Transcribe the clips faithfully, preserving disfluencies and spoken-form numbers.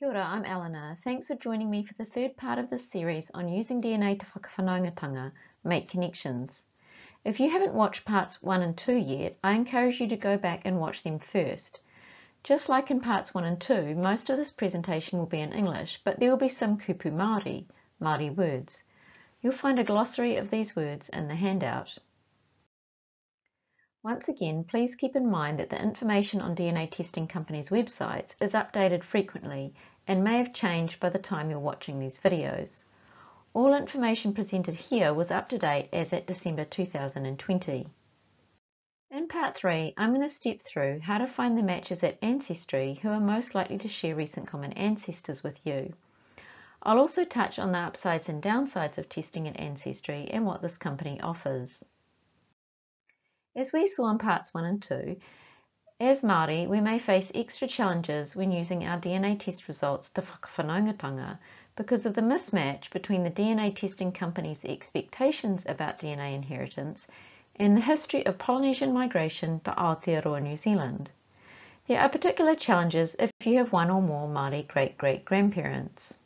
Kia ora, I'm Eleanor. Thanks for joining me for the third part of this series on using D N A to whakawhanaungatanga, make connections. If you haven't watched parts one and two yet, I encourage you to go back and watch them first. Just like in parts one and two, most of this presentation will be in English, but there will be some kupu Māori, Māori words. You'll find a glossary of these words in the handout. Once again, please keep in mind that the information on D N A testing companies' websites is updated frequently and may have changed by the time you're watching these videos. All information presented here was up to date as at December two thousand twenty. In part three, I'm going to step through how to find the matches at Ancestry who are most likely to share recent common ancestors with you. I'll also touch on the upsides and downsides of testing at Ancestry and what this company offers. As we saw in parts one and two, as Māori, we may face extra challenges when using our D N A test results to whakawhanaungatanga because of the mismatch between the D N A testing company's expectations about D N A inheritance and the history of Polynesian migration to Aotearoa New Zealand. There are particular challenges if you have one or more Māori great-great-grandparents.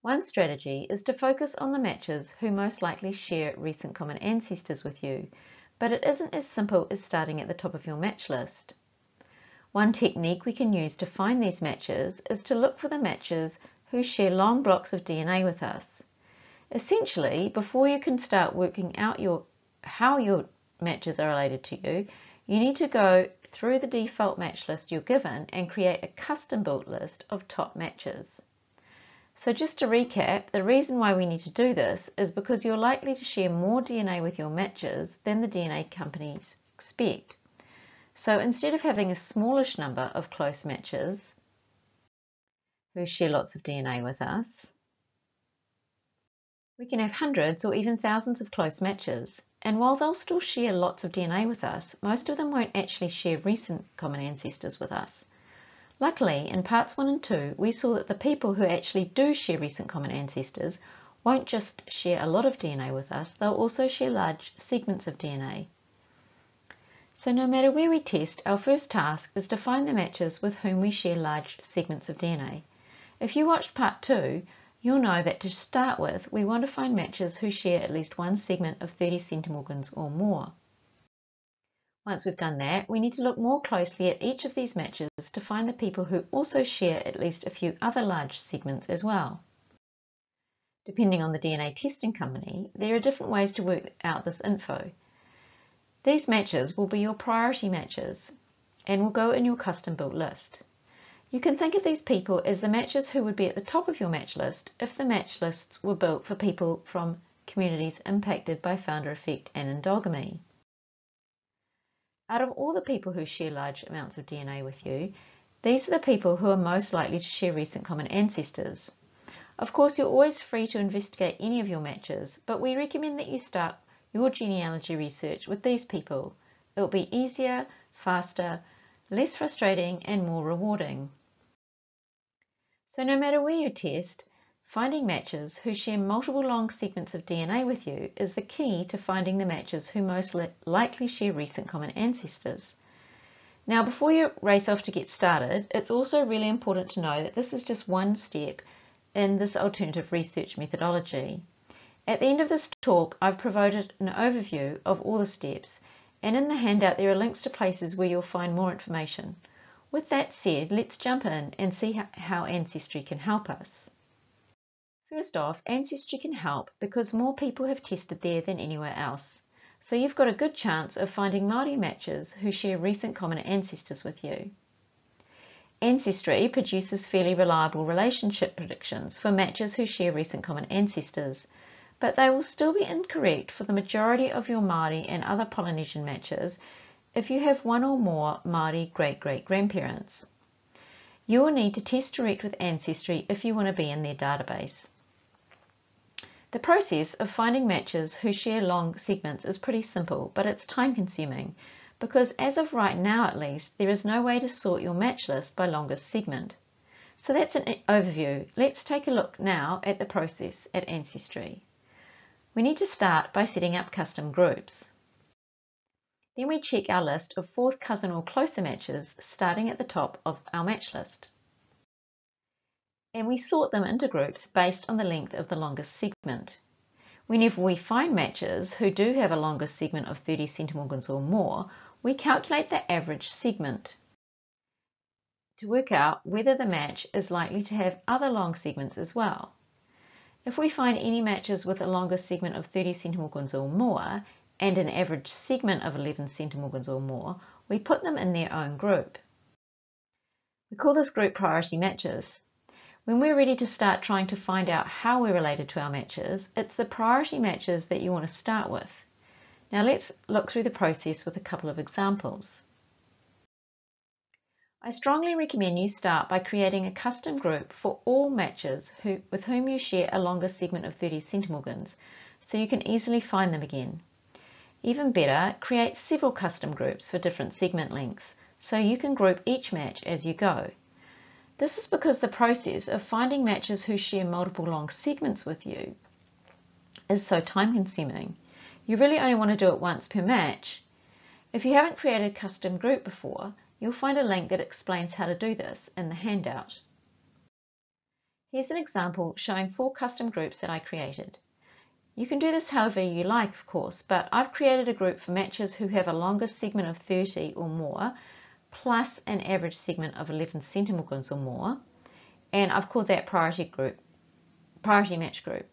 One strategy is to focus on the matches who most likely share recent common ancestors with you, but it isn't as simple as starting at the top of your match list. One technique we can use to find these matches is to look for the matches who share long blocks of D N A with us. Essentially, before you can start working out your, how your matches are related to you, you need to go through the default match list you're given and create a custom-built list of top matches. So just to recap, the reason why we need to do this is because you're likely to share more D N A with your matches than the D N A companies expect. So instead of having a smallish number of close matches who share lots of D N A with us, we can have hundreds or even thousands of close matches. And while they'll still share lots of D N A with us, most of them won't actually share recent common ancestors with us. Luckily, in parts one and two, we saw that the people who actually do share recent common ancestors won't just share a lot of D N A with us, they'll also share large segments of D N A. So no matter where we test, our first task is to find the matches with whom we share large segments of D N A. If you watched part two, you'll know that to start with, we want to find matches who share at least one segment of thirty centimorgans or more. Once we've done that, we need to look more closely at each of these matches to find the people who also share at least a few other large segments as well. Depending on the D N A testing company, there are different ways to work out this info. These matches will be your priority matches and will go in your custom-built list. You can think of these people as the matches who would be at the top of your match list if the match lists were built for people from communities impacted by founder effect and endogamy. Out of all the people who share large amounts of D N A with you, these are the people who are most likely to share recent common ancestors. Of course, you're always free to investigate any of your matches, but we recommend that you start your genealogy research with these people. It'll be easier, faster, less frustrating, and more rewarding. So no matter where you test, finding matches who share multiple long segments of D N A with you is the key to finding the matches who most li likely share recent common ancestors. Now, before you race off to get started, it's also really important to know that this is just one step in this alternative research methodology. At the end of this talk, I've provided an overview of all the steps, and in the handout there are links to places where you'll find more information. With that said, let's jump in and see how Ancestry can help us. First off, Ancestry can help because more people have tested there than anywhere else. So you've got a good chance of finding Māori matches who share recent common ancestors with you. Ancestry produces fairly reliable relationship predictions for matches who share recent common ancestors, but they will still be incorrect for the majority of your Māori and other Polynesian matches if you have one or more Māori great-great-grandparents. You will need to test direct with Ancestry if you want to be in their database. The process of finding matches who share long segments is pretty simple, but it's time-consuming because as of right now at least, there is no way to sort your match list by longest segment. So that's an overview. Let's take a look now at the process at Ancestry. We need to start by setting up custom groups. Then we check our list of fourth cousin or closer matches starting at the top of our match list. and we sort them into groups based on the length of the longest segment. Whenever we find matches who do have a longer segment of thirty centimorgans or more, we calculate the average segment to work out whether the match is likely to have other long segments as well. If we find any matches with a longer segment of thirty centimorgans or more and an average segment of eleven centimorgans or more, we put them in their own group. We call this group priority matches. When we're ready to start trying to find out how we're related to our matches, it's the priority matches that you want to start with. Now let's look through the process with a couple of examples. I strongly recommend you start by creating a custom group for all matches who, with whom you share a longer segment of thirty centimorgans, so you can easily find them again. Even better, create several custom groups for different segment lengths, so you can group each match as you go. This is because the process of finding matches who share multiple long segments with you is so time-consuming. You really only want to do it once per match. If you haven't created a custom group before, you'll find a link that explains how to do this in the handout. Here's an example showing four custom groups that I created. You can do this however you like, of course, but I've created a group for matches who have a longer segment of thirty or more, plus an average segment of eleven centimorgans or more, and I've called that priority group, priority match group.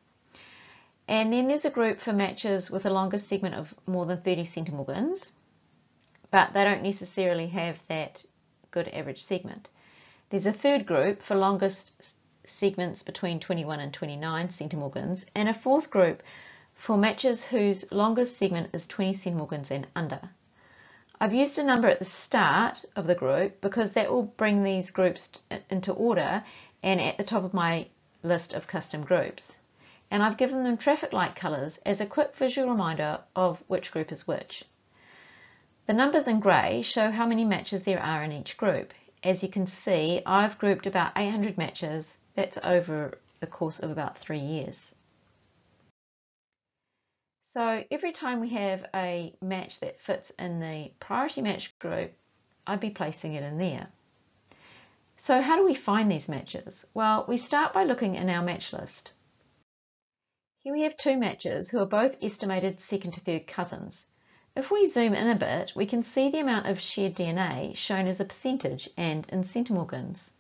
And then there's a group for matches with a longer segment of more than thirty centimorgans, but they don't necessarily have that good average segment. There's a third group for longest segments between twenty-one and twenty-nine centimorgans, and a fourth group for matches whose longest segment is twenty centimorgans and under. I've used a number at the start of the group because that will bring these groups into order and at the top of my list of custom groups. And I've given them traffic light colours as a quick visual reminder of which group is which. The numbers in grey show how many matches there are in each group. As you can see, I've grouped about eight hundred matches, that's over the course of about three years. So every time we have a match that fits in the priority match group, I'd be placing it in there. So how do we find these matches? Well, we start by looking in our match list. Here we have two matches who are both estimated second to third cousins. If we zoom in a bit, we can see the amount of shared D N A shown as a percentage and in centimorgans.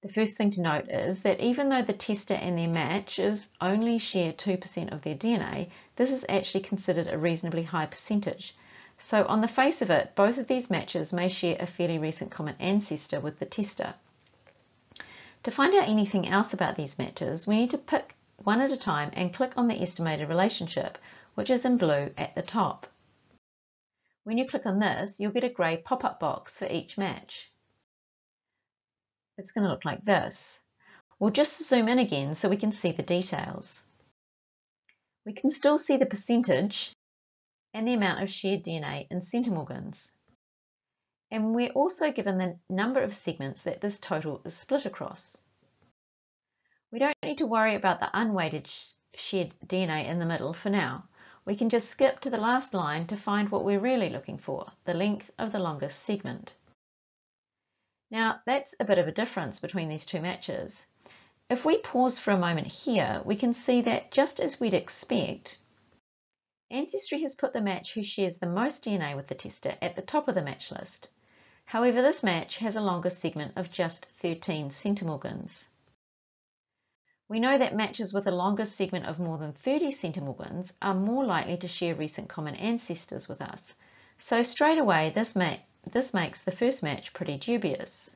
The first thing to note is that even though the tester and their matches only share two percent of their D N A, this is actually considered a reasonably high percentage. So on the face of it, both of these matches may share a fairly recent common ancestor with the tester. To find out anything else about these matches, we need to pick one at a time and click on the estimated relationship, which is in blue at the top. When you click on this, you'll get a grey pop-up box for each match. It's going to look like this. We'll just zoom in again so we can see the details. We can still see the percentage and the amount of shared D N A in centimorgans. And we're also given the number of segments that this total is split across. We don't need to worry about the unweighted shared D N A in the middle for now. We can just skip to the last line to find what we're really looking for, the length of the longest segment. Now that's a bit of a difference between these two matches. If we pause for a moment here, we can see that just as we'd expect, Ancestry has put the match who shares the most D N A with the tester at the top of the match list. However, this match has a longer segment of just thirteen centimorgans. We know that matches with a longer segment of more than thirty centimorgans are more likely to share recent common ancestors with us. So straight away, this, ma this makes the first match pretty dubious.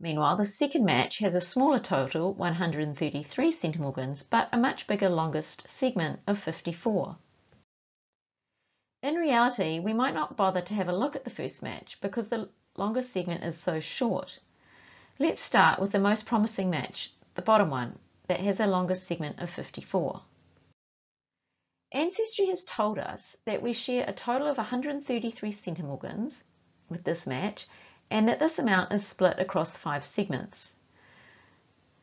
Meanwhile, the second match has a smaller total, one hundred thirty-three centimorgans, but a much bigger longest segment of fifty-four. In reality, we might not bother to have a look at the first match because the longest segment is so short. Let's start with the most promising match, the bottom one, that has a longest segment of fifty-four. Ancestry has told us that we share a total of one hundred thirty-three centimorgans with this match, and that this amount is split across five segments.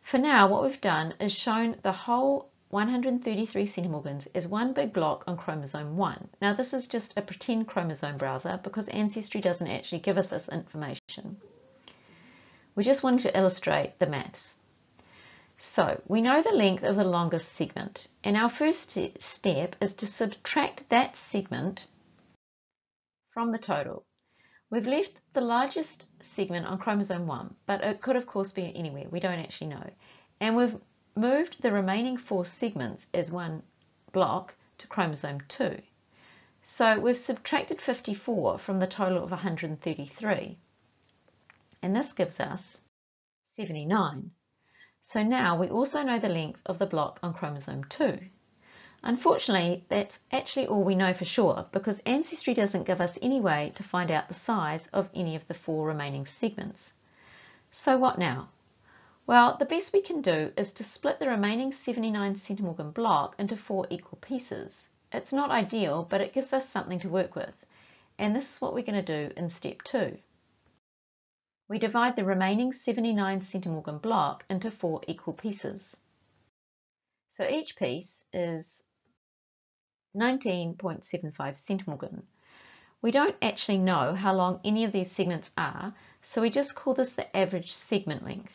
For now, what we've done is shown the whole one hundred thirty-three centimorgans as one big block on chromosome one. Now this is just a pretend chromosome browser because Ancestry doesn't actually give us this information. We're just wanting to illustrate the maths. So we know the length of the longest segment, and our first step is to subtract that segment from the total. We've left the largest segment on chromosome one, but it could of course be anywhere, we don't actually know. And we've moved the remaining four segments as one block to chromosome two. So we've subtracted fifty-four from the total of one hundred thirty-three, and this gives us seventy-nine. So now we also know the length of the block on chromosome two. Unfortunately, that's actually all we know for sure, because Ancestry doesn't give us any way to find out the size of any of the four remaining segments. So what now? Well, the best we can do is to split the remaining seventy-nine centimorgan block into four equal pieces. It's not ideal, but it gives us something to work with, and this is what we're going to do in step two. We divide the remaining seventy-nine centimorgan block into four equal pieces. So each piece is nineteen point seven five centimorgan. We don't actually know how long any of these segments are, so we just call this the average segment length.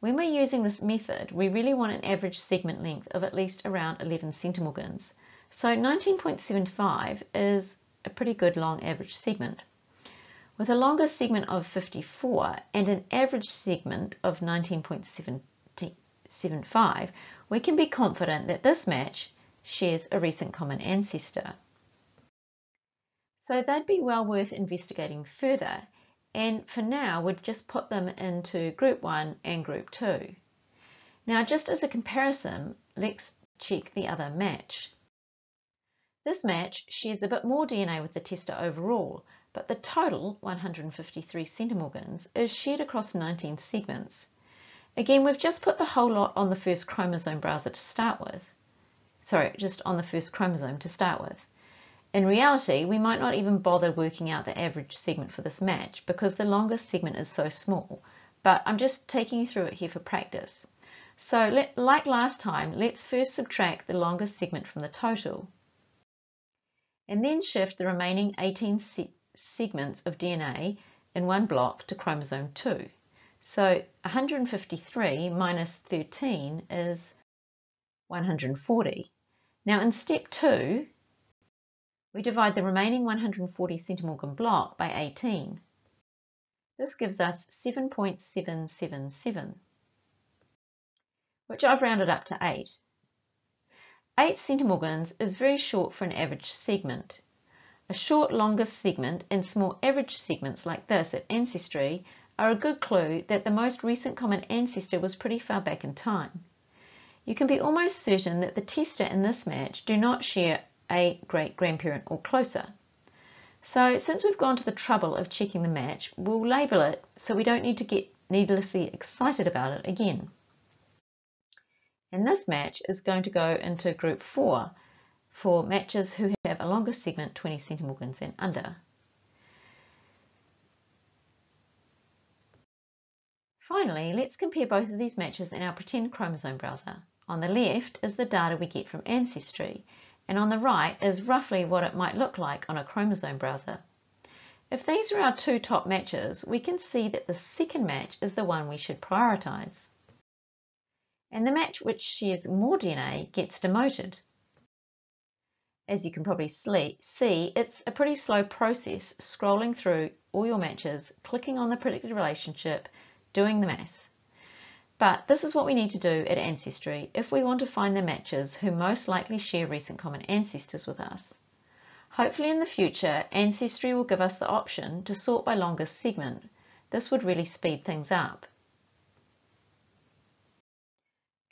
When we're using this method, we really want an average segment length of at least around eleven centimorgans. So nineteen point seven five is a pretty good long average segment. With a longer segment of fifty-four and an average segment of nineteen point seven five, we can be confident that this match shares a recent common ancestor. So they'd be well worth investigating further, and for now we'd just put them into group one and group two. Now just as a comparison, let's check the other match. This match shares a bit more D N A with the tester overall, but the total, one hundred fifty-three centimorgans, is shared across nineteen segments. Again, we've just put the whole lot on the first chromosome browser to start with. Sorry, just on the first chromosome to start with. In reality, we might not even bother working out the average segment for this match because the longest segment is so small, but I'm just taking you through it here for practice. So let, like last time, let's first subtract the longest segment from the total, and then shift the remaining eighteen segments segments of D N A in one block to chromosome two. So one hundred fifty-three minus thirteen is one hundred forty. Now in step two, we divide the remaining one hundred forty centimorgan block by eighteen. This gives us seven point seven seven seven, which I've rounded up to eight. eight centimorgans is very short for an average segment. A short longest segment and small average segments like this at Ancestry are a good clue that the most recent common ancestor was pretty far back in time. You can be almost certain that the tester in this match do not share a great-grandparent or closer. So since we've gone to the trouble of checking the match, we'll label it so we don't need to get needlessly excited about it again. And this match is going to go into group four for matches who have a longer segment, twenty centimorgans and under. Finally, let's compare both of these matches in our pretend chromosome browser. On the left is the data we get from Ancestry, and on the right is roughly what it might look like on a chromosome browser. If these are our two top matches, we can see that the second match is the one we should prioritise. And the match which shares more D N A gets demoted. As you can probably see, it's a pretty slow process scrolling through all your matches, clicking on the predicted relationship, doing the maths. But this is what we need to do at Ancestry if we want to find the matches who most likely share recent common ancestors with us. Hopefully in the future, Ancestry will give us the option to sort by longest segment. This would really speed things up.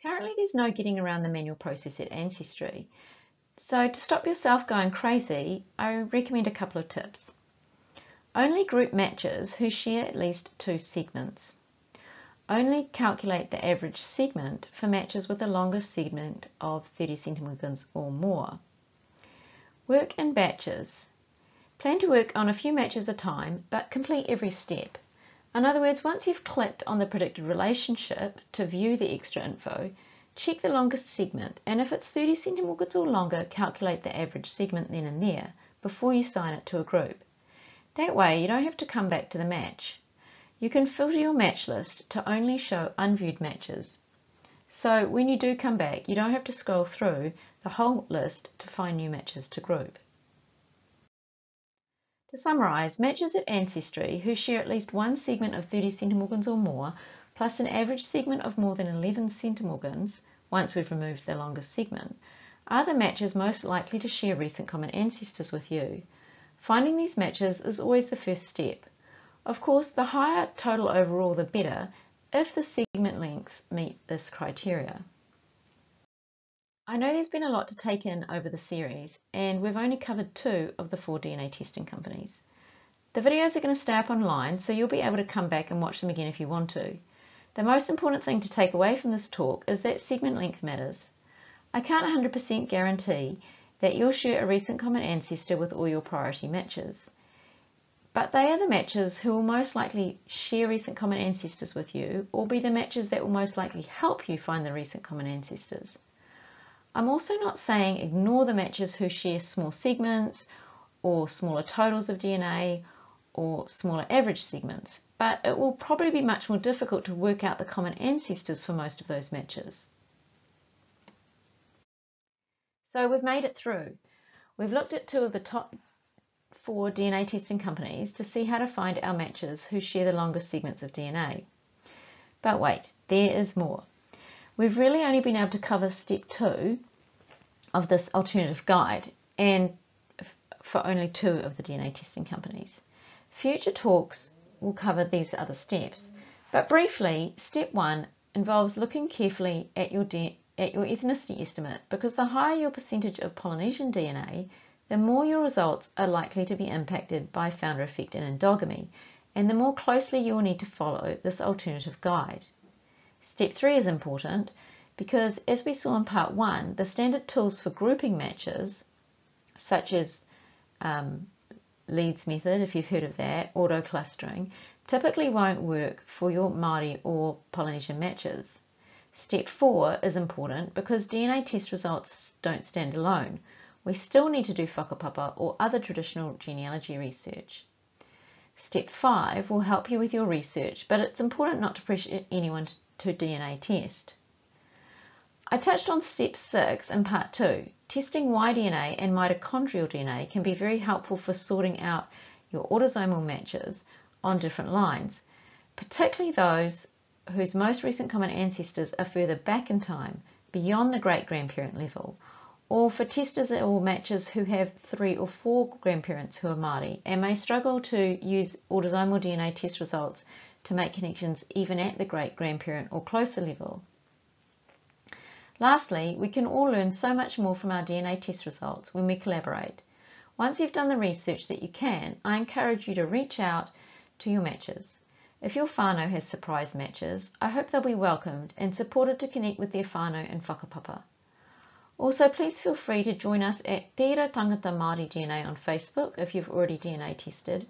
Currently, there's no getting around the manual process at Ancestry. So to stop yourself going crazy, I recommend a couple of tips. Only group matches who share at least two segments. Only calculate the average segment for matches with the longest segment of thirty centimorgans or more. Work in batches. Plan to work on a few matches at a time, but complete every step. In other words, once you've clicked on the predicted relationship to view the extra info, check the longest segment, and if it's thirty centimorgans or longer, calculate the average segment then and there before you sign it to a group. That way you don't have to come back to the match. You can filter your match list to only show unviewed matches. So when you do come back, you don't have to scroll through the whole list to find new matches to group. To summarise, matches at Ancestry who share at least one segment of thirty centimorgans or more, plus an average segment of more than eleven centimorgans, once we've removed the longest segment, are the matches most likely to share recent common ancestors with you. Finding these matches is always the first step. Of course, the higher total overall the better, if the segment lengths meet this criteria. I know there's been a lot to take in over the series, and we've only covered two of the four D N A testing companies. The videos are going to stay up online, so you'll be able to come back and watch them again if you want to. The most important thing to take away from this talk is that segment length matters. I can't one hundred percent guarantee that you'll share a recent common ancestor with all your priority matches, but they are the matches who will most likely share recent common ancestors with you, or be the matches that will most likely help you find the recent common ancestors. I'm also not saying ignore the matches who share small segments or smaller totals of D N A or smaller average segments, but it will probably be much more difficult to work out the common ancestors for most of those matches. So we've made it through. We've looked at two of the top four D N A testing companies to see how to find our matches who share the longest segments of D N A. But wait, there is more. We've really only been able to cover step two of this alternative guide, and for only two of the D N A testing companies. Future talks will cover these other steps, but briefly, step one involves looking carefully at your, at your ethnicity estimate, because the higher your percentage of Polynesian D N A, the more your results are likely to be impacted by founder effect and endogamy, and the more closely you will need to follow this alternative guide. Step three is important because, as we saw in part one, the standard tools for grouping matches, such as um, Leeds method, if you've heard of that, auto-clustering, typically won't work for your Māori or Polynesian matches. Step four is important because D N A test results don't stand alone. We still need to do whakapapa or other traditional genealogy research. Step five will help you with your research, but it's important not to pressure anyone to to D N A test. I touched on step six in part two. Testing Y D N A and mitochondrial D N A can be very helpful for sorting out your autosomal matches on different lines, particularly those whose most recent common ancestors are further back in time, beyond the great-grandparent level, or for testers or matches who have three or four grandparents who are Māori and may struggle to use autosomal D N A test results to make connections even at the great-grandparent or closer level. Lastly, we can all learn so much more from our D N A test results when we collaborate. Once you've done the research that you can, I encourage you to reach out to your matches. If your whānau has surprise matches, I hope they'll be welcomed and supported to connect with their whānau and whakapapa. Also, please feel free to join us at Te Ira Tangata Māori D N A on Facebook if you've already D N A tested,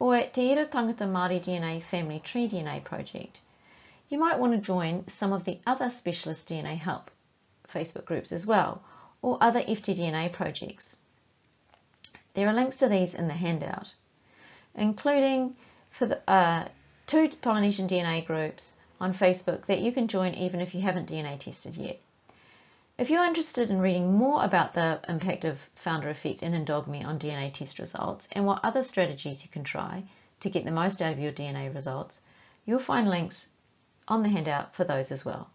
or at Te Ira Tangata Māori D N A Family Tree D N A project. You might want to join some of the other specialist D N A help Facebook groups as well, or other F T D N A projects. There are links to these in the handout, including for the uh, two Polynesian D N A groups on Facebook that you can join even if you haven't D N A tested yet. If you're interested in reading more about the impact of founder effect and endogamy on D N A test results and what other strategies you can try to get the most out of your D N A results, you'll find links on the handout for those as well.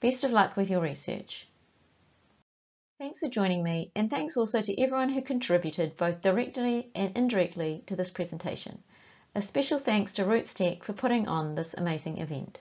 Best of luck with your research. Thanks for joining me, and thanks also to everyone who contributed both directly and indirectly to this presentation. A special thanks to RootsTech for putting on this amazing event.